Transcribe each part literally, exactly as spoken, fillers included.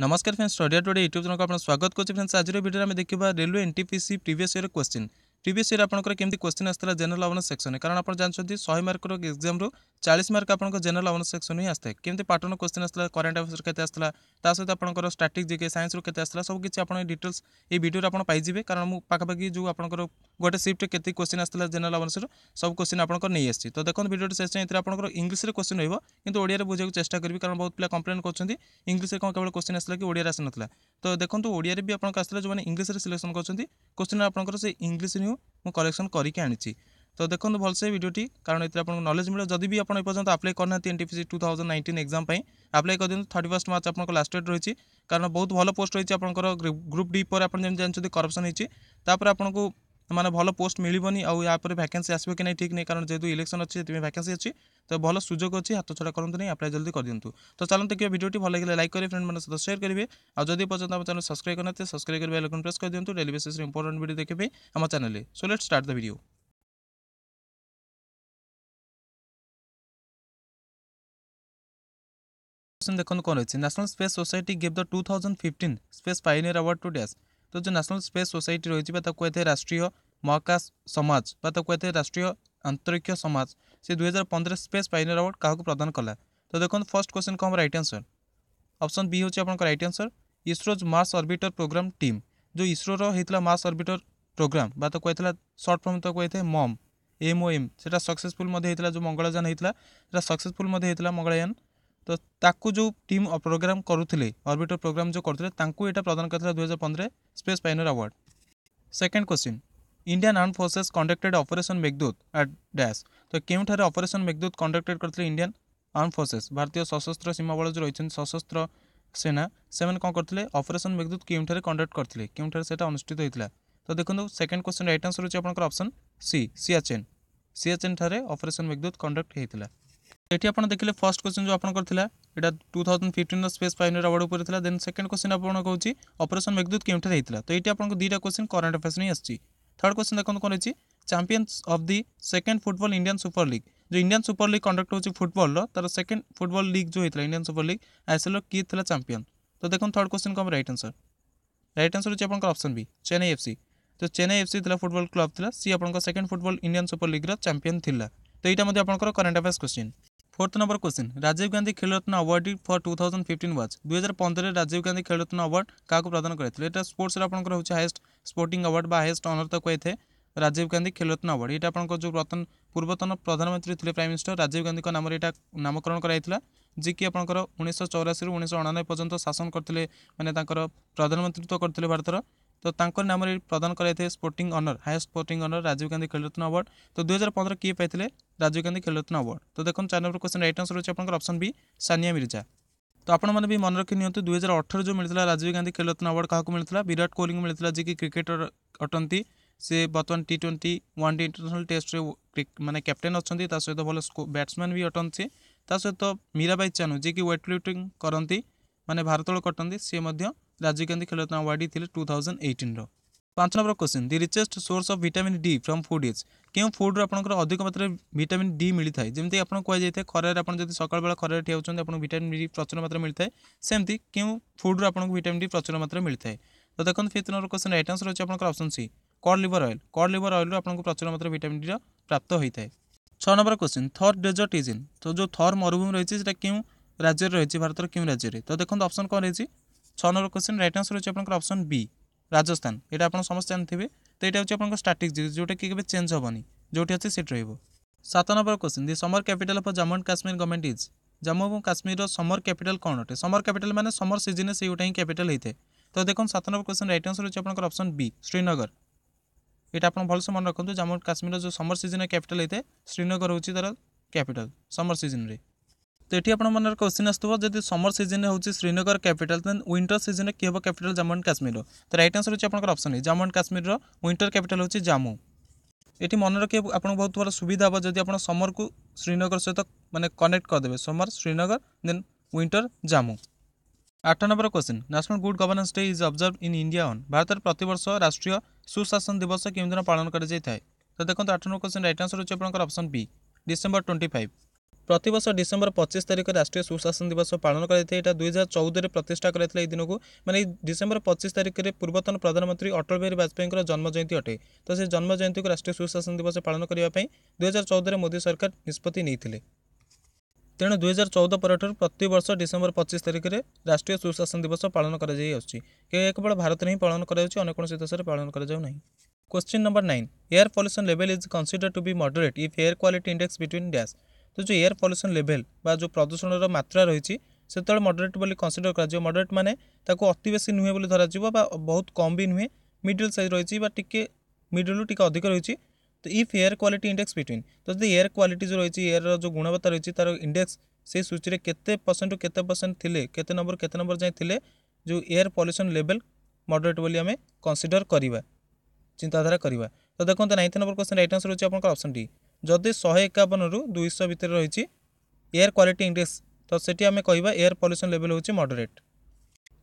नमस्कार friends, study Adda YouTube channel को आपन स्वागत करछि। फ्रेंड्स, आज वीडियो में देखा railway NTPC previous year question previous year आपनकर केमती क्वेश्चन आसला जनरल अवेयरनेस सेक्शन, कारण आप जानते सौ मार्क एग्जाम रू चालीस मार्क आप जनरल अवेयरनेस सेक्शन ही आसता है। केमती पैटर्न क्वेश्चन आसला, करंट अफेयर्स केते आसला, ता सहित आपनकर स्टैटिक जीके साइंस रू केते आसला, सब किछि आपन डिटेल्स ए वीडियो रे आपन पाई जिवे। कारण मु पाखापाखी जो आपनकर गोटे शिफ्ट केते क्वेश्चन आसला जनरल अवेयरनेस रू सब क्वेश्चन आपनकर नै आछि। तो देखो वीडियो शेष जाय इतिर आपनकर इंग्लिश रे क्वेश्चन होइबो, किंतु ओडिया रे बुझाक चेष्टा करबी, कारण बहुत पिला कंप्लेन करछन्ती इंग्लिश रे कोन केवल क्वेश्चन आसला कि ओडिया रे आसनतला। तो देखंतु ओडिया रे भी आपनकर आसला, जो माने इंग्लिश रे सिलेक्शन करछन्ती क्वेश्चन आपनकर से इंग्लिश न्यू मु कलेक्शन करके आनिछि। तो देखो भलसे वीडियोटी, कारण इतिर आपन नॉलेज मिलो। जदि भी आपन एपर्यंत अप्लाई करना NTPC two thousand nineteen exam पई अप्लाई कर दिनु। थर्टी फर्स्ट मार्च आपन लास्ट डेट रहिछि, कारण बहुत भलो पोस्ट रहिछि आपनकर ग्रुप डी पर। आपन जन जानछो करप्शन हिछि, तापर आपनको माने भलो पोस्ट मिलबनी आ या पर वैकेंसी आसबो कि नै ठीक नै, कारण जेतु इलेक्शन अछि सेति वैकेंसी अछि। तो भलो सुजोग अछि, हाथ छडा करंतु नै, अप्लाई जल्दी कर दिनु। तो चलन देखियो वीडियोटी भल लागले लाइक करी, फ्रेंड मन सदा शेयर करिवे, आ जदि पसंद हम चैनल सब्सक्राइब करनते सब्सक्राइब कर बेल आइकन प्रेस कर दिनु। डेली बेसिस रे इंपोर्टेंट वीडियो देखबे हम channel. So let's start the video. देखो कौन रही है, national space society give the two thousand fifteen space pioneer award to dash. तो जो नेशनल स्पेस सोसाइटी रही है कहते हैं राष्ट्रीय महाकाश समाज, कहते हैं राष्ट्रीय अंतरिक्ष समाज, से दुई हजार पंद्रह स्पेस पायनियर अवार्ड क्या प्रदान कला। तो देखो फर्स्ट क्वेश्चन को हम रईट आंसर ऑप्शन बी होची आपनका right answer. ISRO's Mars orbiter programme team, जो इसरो होता मार्स ऑर्बिटर प्रोग्राम बा तो कहता सर्ट फर्म तो कहते हैं मॉम एम ओ एम, से सक्सेसफुल होता जो मंगलयान होता सक्सेसफुल होता मंगलयान। तो ताकू जो टीम प्रोग्राम करुले ऑर्बिटर प्रोग्राम जो करते यहाँ प्रदान करता दुई हजार पंद्रह space pioneer award. Second question, Indian arm forces conducted operation Meghdoot at dash. तो क्यों ऑपरेशन मेघदूत कंडक्टेड करते इंडियन आर्म फोर्सेस, भारतीय सशस्त्र सीमा बल जो रही सशस्त्र सेना, से कौन करते ऑपरेशन मेघदूत क्यों कंडक्ट करते क्योंठार अनुष्ठित होता। तो देखो सेकंड क्वेश्चन राइट आंसर होची आपनकर ऑप्शन सी सियाचेन, सियाचेन ठारे ऑपरेशन मेघदूत कंडक्ट होता। ये आप देखिए फर्स्ट क्वेश्चन जो आपला यहाँ two thousand fifteen space pioneer award उपर था। देन सेकंड क्वेश्चन आपको ऑपरेशन मेघदूत केउंठा होता। तो ये आपको दुईटा क्वेश्चन करंट अफेयर्स नहीं आसी। थर्ड क्वेश्चन देखो कौन रही है, champions of the second football Indian super league, जो इंडियन सुपर लीग कंडक्ट होती फुटबॉल तर सेकंड फुटबॉल लीग जो होता है इंडियन सुपर लीग आईएसएल किए था चैंपियन। तो देखो थर्ड क्वेश्चन को हम राइट आंसर राइट आंसर होती आपका ऑप्शन बी चेन्नई एफसी। तो चेन्नई एफसी फुटबॉल क्लब था, सी आपका second football Indian super league champion था। तो यहाँ आपको current affairs question. Fourth number question, Rajiv Gandhi Khel Ratna award for two thousand fifteen was. दो हज़ार पंद्रह राजीव गांधी खेल रत्न अवार्ड क्या प्रदान करते हैं। स्पोर्ट्स आपको होता है हाईएस्ट स्पोर्टिंग अवार्ड बा हाईएस्ट ऑनर तो कहते हैं राजीव गांधी खेल रत्न अवार्ड। ये आपको जो पूर्वतन प्रधानमंत्री थे प्राइम मिनिस्टर राजीव गांधी का नाम यहाँ नामकरण कराइला, जी कि आपंकर उन्नीस सौ चौरासी उन्नीस सौ अणानबे पर्यंत शासन करते माने प्रधानमंत्रित्व करते भारतर। तो तांकर नाम प्रदान कराइए sporting honour highest sporting honour Rajiv Gandhi Khel Ratna award. तो दो हज़ार पंद्रह किए पाइले राजीव गांधी खेल रत्न अवार्ड। तो देखो चार नंबर क्वेश्चन राइट आंसर होची आपनकर ऑप्शन बी सानिया मिर्जा। तो आपण मैंने भी मन रखी नियंतु दो हज़ार अठारह जो मिलता राजीव गांधी खेल रत्न अवार्ड क्या मिलता विराट कोहली को मिलता, जी कि क्रिकेटर अटंती से बर्तमान T twenty one day international test माने कैप्टेन अच्छा सहित भल बैट्समैन भी अटंती, सहित मीराबाई चानू जी कि वेट लिफ्टिंग करती माने भारतोल करती सी राजीव गांधी खेल रत्न अवार्ड थे टू थाउजेंड एटीन। पांच number question, the richest source of vitamin D from food is. क्यों फूड आपको अधिक मात्रा विटामिन डी मिलता है, जमी आपको कहते हैं खरार आप सकाल बेला खरार ठिया होती विटामिन डी प्रचुर मात्रा मिलता है, सेमती क्यों फूड आपको विटामिन डी प्रचुर मात्रा मिलता है। तो देखो fifth number question right answer होची आपनकर option C cod liver oil, cod liver oil आपको प्रचुर मात्रा विटामिन डी प्राप्त होता है। छह number question, Thar desert is in. तो जो थर मरुभूमि रही है क्यों राज्य रही भारत क्यों राज्य। तो देखो ऑप्शन कौन रही है, छह नंबर क्वेश्चन राइट आंसर होची आपनकर ऑप्शन बी राजस्थान। ये आप समस्त जानते। तो ये आपनकर स्टैटिक जीके जोटा कि केबे चेंज होबनी, जोटी अछि सेट रहइबो। सात number question, the summer capital of Jammu and Kashmir government is. Jammu and Kashmir रो समर कैपिटल कौन अटे, समर कैपिटल माने समर सीजन से उठाई कैपिटल होते। तो देखो सात नंबर क्वेश्चन राइट आंसर होची आपनकर ऑप्शन बी श्रीनगर। ये आप भलसे मन रखु, जम्मू एंड कश्मीर जो समर सीजन कैपिटल होते श्रीनगर होची तार कैपिटल समर सीजन रे। तो ये आपन मन क्वेश्चन आसो जब समर सीजन होची Srinagar capital, then winter season कि हे कैपिटल जम्मू एंड कश्मीर। तो राइट आंसर होची आपनकर option A Jammu and Kashmir winter capital होची जम्मू। ये मन रखे आपको बहुत बड़ा सुविधा हे जब आप समर को श्रीनगर सहित माने कनेक्ट करदे, summer Srinagar then winter Jammu. आठ number question, national good governance day is observe in India on. Bharat में प्रतिवर्ष राष्ट्रीय सुशासन दिवस केउं दिन पालन करा जाय। तो देखो आठ नंबर क्वेश्चन राइट आंसर होची आपनकर option B December twenty five. प्रतिवर्ष डिसेम्बर पच्चीस तारीख राष्ट्रीय सुशासन दिवस पालन कर दुई हजार चौदह प्रतिष्ठा कर दिन को माने डिसेम्बर पच्चीस तारीख में पूर्वतन प्रधानमंत्री अटल बिहारी वाजपेयी जन्म जयंती अटे। तो से जन्म जयंती को राष्ट्रीय सुशासन दिवस पालन करने दुई हजार चौदह मोदी सरकार निष्पत्ति नहीं। तेणु दुई हजार चौदह पर प्रति वर्ष डिसेम्बर पच्चीस तारीख में राष्ट्रीय सुशासन दिवस पालन करवल भारत में ही पालन करोसी देश में पालन करना। Question number nine, air pollution level is considered to be moderate if air quality index between dash. तो जो एयर पॉल्यूशन लेवल बा जो प्रदूषण मात्रा रही से मॉडरेट बोली कंसीडर कर मॉडरेट माने ताको अति बेसी नुहे बोली धराजिबो बा बहुत कम भी नुहे मिडिल साइज रही बा टिके मिडिल टिके अधिक रही। तो if air quality index between तो जो एयर क्वालिटी जो रही एयर जो गुणवत्ता रही तार इंडेक्स से सूची में केते परसेंट टू केते परसेंट थिले केते नंबर केते नंबर जाय थिले जो एयर पॉल्यूशन लेवल मॉडरेट बोली हमें कंसीडर करवा चिंताधारा करवा। तो देखो ninth number question right answer होची आपनकर ऑप्शन डी। जदि शहे एकावन रु दुई सौ भितर रही एयर क्वालिटी इंडेक्स तो सेठी आमे कहिबा एयर पॉल्यूशन लेवल होची moderate.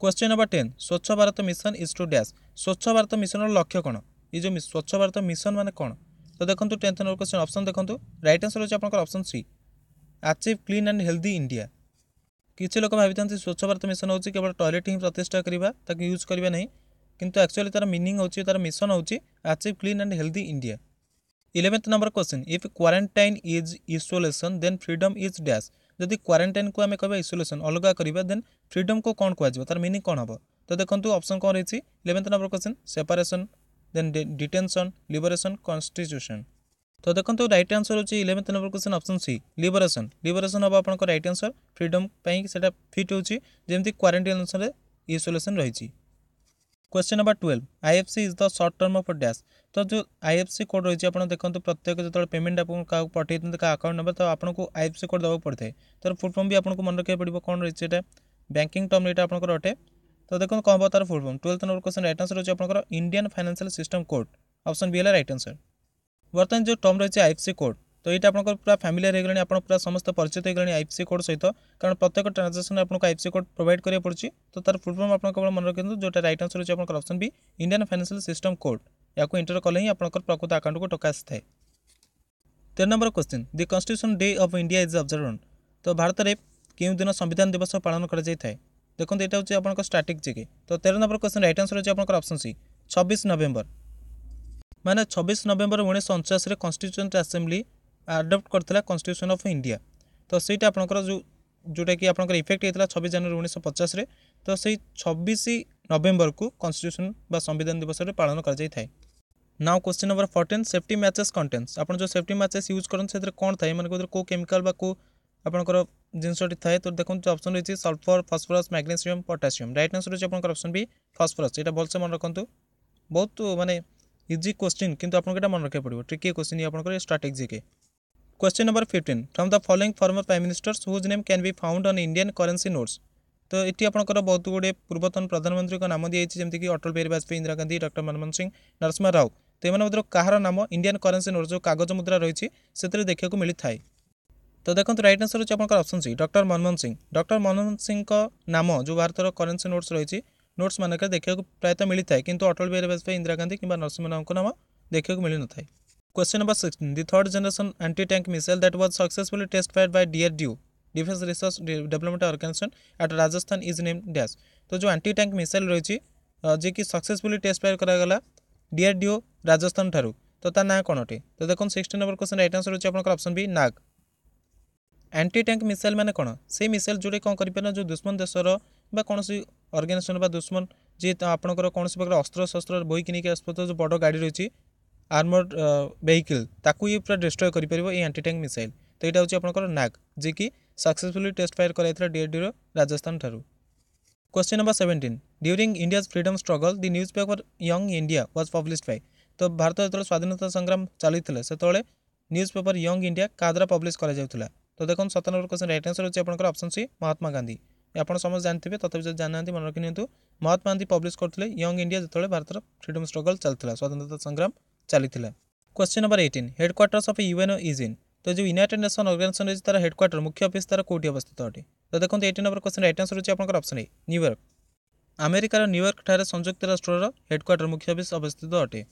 Question number ten, Swachh Bharat mission is to dash. Swachh Bharat mission लक्ष्य कौन ये जो स्वच्छ भारत मिशन माने कौन। तो देखो टेन्थ नंबर क्वेश्चन ऑप्शन देखो राइट आंसर होची आपनकर option C achieve clean and healthy India. किसी लोक भाई स्वच्छ भारत मिशन होची केवल टॉयलेट ही प्रतिष्ठा करवा ताकि यूज करवा नहीं किंतु एक्चुअली तार मीनिंग होची तार मिशन होची achieve clean and healthy India. Eleventh number question, if quarantine is isolation then freedom is dash. जदि क्वारंटाइन को आम कह आइसोलेशन अलग करवा देन फ्रीडम को कौन कह तार मीनिंग कौन हम। तो देखो ऑप्शन कौन रही eleventh number question separation then detention liberation constitution. तो देखो राइट आंसर होची eleventh number question option C liberation. Liberation हम आपको राइट आंसर फ्रीडम से फिट होमती क्वारंटाइन आइसोलेशन रही। Question number twelve, IFC is the short term of dash. तो जो आईएफसी कोड रही है देखते प्रत्येक जो पेमेंट आपको क्या पठे क्या अकाउंट नंबर तो आपको आईएफसी कोड देवाक पड़ता है तर फुल फॉर्म भी आपको मन रखा पड़ो कौन रही है बैंकिंग टर्म ये आपको अटे। तो देखो कौन तार full form twelfth number question right answer होची आपनकर Indian financial system code option B है राइट आंसर। बर्तमान जो टर्म रही है आईएफसी कोड तो ये आपको पूरा फैमिलियर होगा आप पूरा समस्त परिचित होगा आईएफसी कोड सहित कारण प्रत्येक ट्रांजैक्शन आपको आईएफसी कोड प्रोवाइड करा पड़ी। तो तार फुल फॉर्म आपको केवल मन रखते जोटा राइट आंसर होची आपनकर option B Indian financial system code या एंटर कले ही आपंकर प्रकृत अकाउंट को टका आए। तेरह number question, the constitution day of India is observed. तो भारत में क्यों दिन संविधान दिवस पालन कराए देखो ये हूँ आपको स्टैटिक जेके। तो तेरह नंबर क्वेश्चन राइट आंसर होची आपनकर ऑप्शन सी छब्बीस नवेम्बर। माने छब्बीस नवेम्बर उन्नीस उनचास कन्स्टिट्यूएंट असेंबली आडप्ट करता कन्स्टिट्यूशन ऑफ इंडिया। तो सहीटा आपंकर जो जोटा कि आपंकर इफेक्ट होता है छब्बीस जनवरी उन्नीस पचास तो से छब्बीस नवेम्बर को कन्स्टिट्यूशन बा संविधान दिवस पालन कराए। Now question number fourteen, safety matches contents. आपन जो सेफ्टी मैचेस यूज करन से कौन थाए माने को केमिकल बा को आपनकर जिनसटी थाए। तो देखो ऑप्शन रही sulphur phosphorus magnesium potassium right answer रही आपनकर ऑप्शन बी फस्फोरस। ये भलसे मन रखु बहुत माने इजी क्वेश्चन किंतु आपनकर मन रखे पड़ो ट्रिकी क्वेश्चन आपनकर स्ट्रेटेजी के। Question number fifteen, from the following former prime ministers whose name can be found on Indian currency notes. तो ये आपंकर बहुत गुड़े पूर्वतन प्रधानमंत्री का नाम दिखाई जमीक कि अटल बिहारी वाजपेयी इंदिरा गांधी डॉक्टर मनमोहन सिंह नरसिम्हा राव। तो ये कहार नाम इंडियन करेंसी नोट जो कागज मुद्रा रही है देखा मिलता है। तो देखो राइट आंसर होची आपंकर option C doctor Manmohan Singh. Doctor Manmohan Singh का नाम जो भारत करेंसी नोट्स रही नोट्स मानक देखा प्रायतः मिलता है किंतु अटल बिहारी वाजपेयी इंदिरा गांधी कि नरसिम्हा राव नाम देखा मिल न था। Question number sixteen, the third generation anti tank missile that was successfully test fired by DRDO defence research development organisation at Rajasthan is name dash. तो जो एंटी टैंक मिसाइल रही जे कि सक्सेसफुली टेस्ट फायर करागला डीआरडीओ राजस्थान ठारू। तो ता ना कौन अटे। तो देखो सोलह नंबर क्वेश्चन राइट आंसर होची आपनकर option B Nag. Anti tank missile माने कौन से मिसाइल जोड़े कौन कर जो दुश्मन देशर बा कौन ऑर्गेनाइजेशन बा दुश्मन जी आपनकर कौन प्रकार अस्त्र शस्त्र बोईकि नेकी आसपत जो बड़ गाड़ी रही आर्मर्ड वेहिकल ताकू ये पूरा डिस्ट्रॉय कर एंटी टैंक मिसाइल। तो ये हूँ आपनकर नाग जी कि सक्सेसफुली टेस्ट फायर कराइए डीआरडीओ राजस्थान ठारू। Question number seventeen, during India's freedom struggle the newspaper Young India was published by. तो भारत जो स्वाधीनता संग्राम चली से न्यूज पेपर यंग इंडिया का द्वारा पब्लिश करा। तो देखो सतरह नंबर क्वेश्चन राइट आंसर होची आपनकर ऑप्शन सी महात्मा गांधी। आप समझ जानते हैं तथापि जो जाना मन रखी नियंतु महात्मा गांधी पब्लिश करते यंग इंडिया जो भारत फ्रीडम स्ट्रगल चलता स्वाधीनता संग्राम चली। Question number eighteen, headquarters of UNO is in. तो जो यूनाइटेड नेशन ऑर्गेनाइजेशन रही है हेडक्वार्टर मुख्य ऑफिस तार कौटी अवस्थित अटे। तो देखो eighteen number question right answer होची आपनकर ऑप्शन ए न्यूयॉर्क। अमेरिकार न्यूयॉर्क ठारे संयुक्त राष्ट्रर हेडक्वार्टर मुख्य ऑफिस अवस्थित अटे।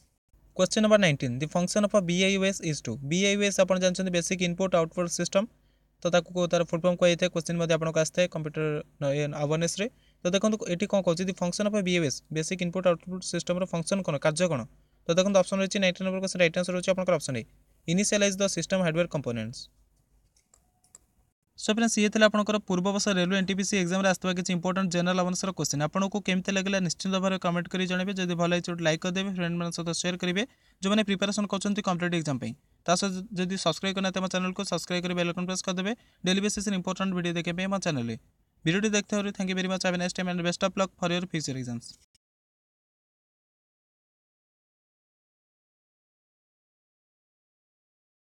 Question number nineteen, the function of BIOS is to. BIOS आप जानते बेसिक इनपुट आउटपुट सिस्टम। तो ताको तार फुल फॉर्म कोइ थे क्वेश्चन मध्ये आपन कास्ते कंप्यूटर अवेयरनेस रे तो देखंतु एटी कोन कहू छि function of BIOS basic input output system रो फंक्शन कोन कार्य कोन तो देखंतु ऑप्शन रहछि ninety number question right answer रहछि आपनकर option A initialise the system hardware components. So friends ये थे आपनकर पूर्व वर्ष रेलवे एनटीपीसी एग्जाम रे आस्तवा किछ इंपोर्टेंट जनरल अवेयरनेस रो क्वेश्चन आपनको केमते लागला निश्चित भाव में कमेंट करी जणबे जदि भल आइ चोट लाइक कर देबे फ्रेंड मन साथ शेयर करिवे जो माने प्रिपरेशन करछन्ती कंप्लीट एग्जाम पे तासो जदि सब्सक्राइब करना त हम चैनल को सब्सक्राइब कर बेल आइकन प्रेस कर देबे डेली बेसिस इंपोर्टेंट वीडियो देखे पे हम चैनल रे वीडियो देखते हो। Thank you very much. Have a nice time and best of luck for your future exams.